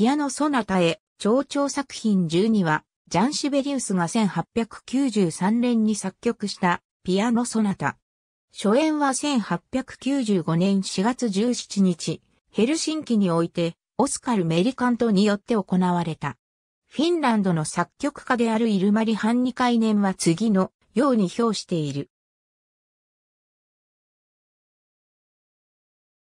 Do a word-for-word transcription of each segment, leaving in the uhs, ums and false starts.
ピアノ・ソナタへ、長調作品じゅうには、ジャン・シベリウスがせんはっぴゃくきゅうじゅうさんねんに作曲した、ピアノ・ソナタ。初演はせんはっぴゃくきゅうじゅうごねんしがつじゅうしちにち、ヘルシンキにおいて、オスカル・メリカントによって行われた。フィンランドの作曲家であるイルマリ・ハンニカイネンは次のように評している。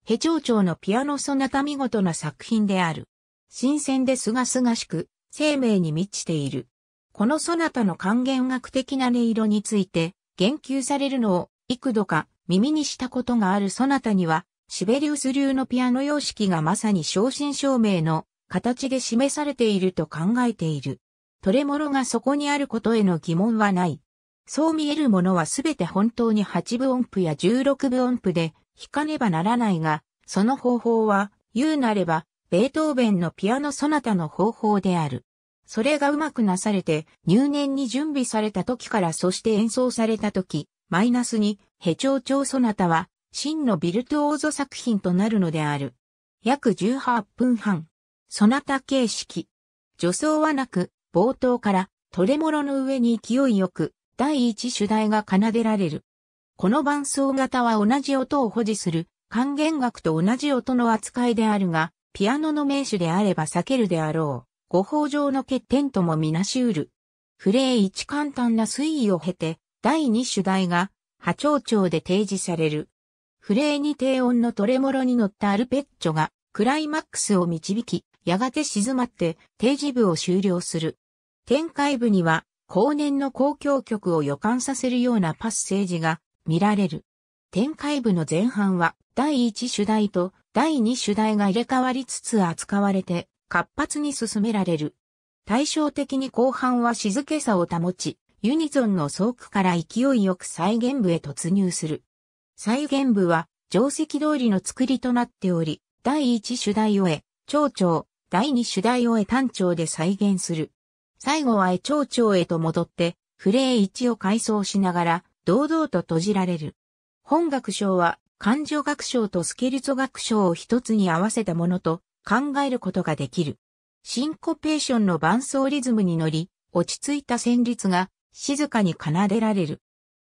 ヘ長調のピアノ・ソナタ見事な作品である。新鮮で清々しく、生命に満ちている。このソナタの管弦楽的な音色について、言及されるのを幾度か耳にしたことがあるソナタには、シベリウス流のピアノ様式がまさに正真正銘の形で示されていると考えている。トレモロがそこにあることへの疑問はない。そう見えるものはすべて本当にはちぶおんぷやじゅうろくぶおんぷで弾かねばならないが、その方法は、言うなれば、ベートーベンのピアノ・ソナタの方法である。それがうまくなされて、入念に準備された時からそして演奏された時、マイナスに、ヘ長調ソナタは、真のビルトオーゾ作品となるのである。約じゅうはちふんはん。ソナタ形式。助走はなく、冒頭から、トレモロの上に勢いよく、第一主題が奏でられる。この伴奏型は同じ音を保持する、管弦楽と同じ音の扱いであるが、ピアノの名手であれば避けるであろう。語法上の欠点ともみなしうる。フレーいち簡単な推移を経て、だいに主題が、ハ長調で提示される。フレーに低音のトレモロに乗ったアルペッチョが、クライマックスを導き、やがて静まって、提示部を終了する。展開部には、後年の交響曲を予感させるようなパッセージが見られる。展開部の前半は、だいいち主題とだいに主題が入れ替わりつつ扱われて、活発に進められる。対照的に後半は静けさを保ち、ユニゾンの奏句から勢いよく再現部へ突入する。再現部は定石通りの作りとなっており、だいいち主題を A 長調、だいに主題を A 短調で再現する。最後は A 長調へと戻って、フレーいちを回想しながら、堂々と閉じられる。本楽章は、感情楽章とスケルツォ楽章を一つに合わせたものと、考えることができる。シンコペーションの伴奏リズムに乗り、落ち着いた旋律が静かに奏でられる。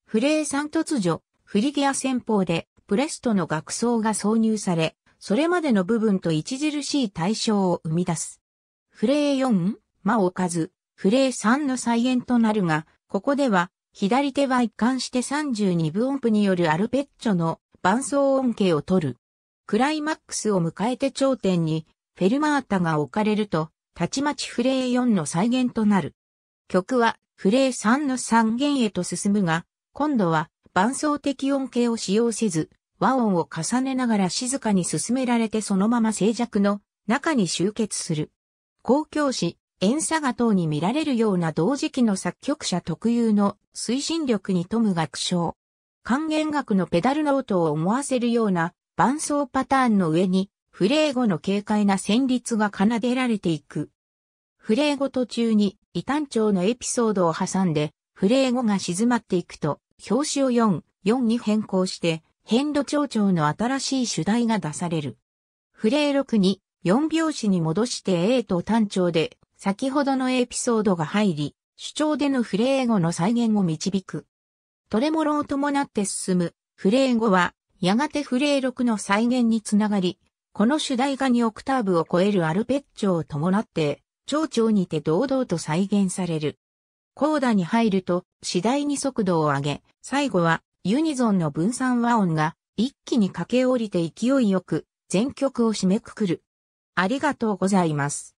フレーさん突如、フリギア旋法でプレストの楽奏が挿入され、それまでの部分と著しい対照を生み出す。フレーよん、間を置かず、フレーさんの再現となるが、ここでは、左手は一貫してさんじゅうにぶおんぷによるアルペッチョの伴奏音型を取る。クライマックスを迎えて頂点にフェルマータが置かれると、たちまちフレーよんの再現となる。曲はフレーさんのさん弦へと進むが、今度は伴奏的音型を使用せず、和音を重ねながら静かに進められてそのまま静寂の中に集結する。交響詩、演奏画等に見られるような同時期の作曲者特有の推進力に富む楽章。管弦楽のペダルの音を思わせるような、伴奏パターンの上に、フレーごの軽快な旋律が奏でられていく。フレーご途中に、異単調のエピソードを挟んで、フレーごが静まっていくと、表紙をよん、よんに変更して、変度長調の新しい主題が出される。フレーろくに、よん拍子に戻して A と単調で、先ほどのエピソードが入り、主調でのフレーごの再現を導く。トレモロを伴って進む、フレーごは、やがてフレーろくの再現につながり、この主題がにオクターブを超えるアルペッチョを伴って、長調にて堂々と再現される。コーダに入ると、次第に速度を上げ、最後はユニゾンの分散和音が一気に駆け下りて勢いよく、全曲を締めくくる。ありがとうございます。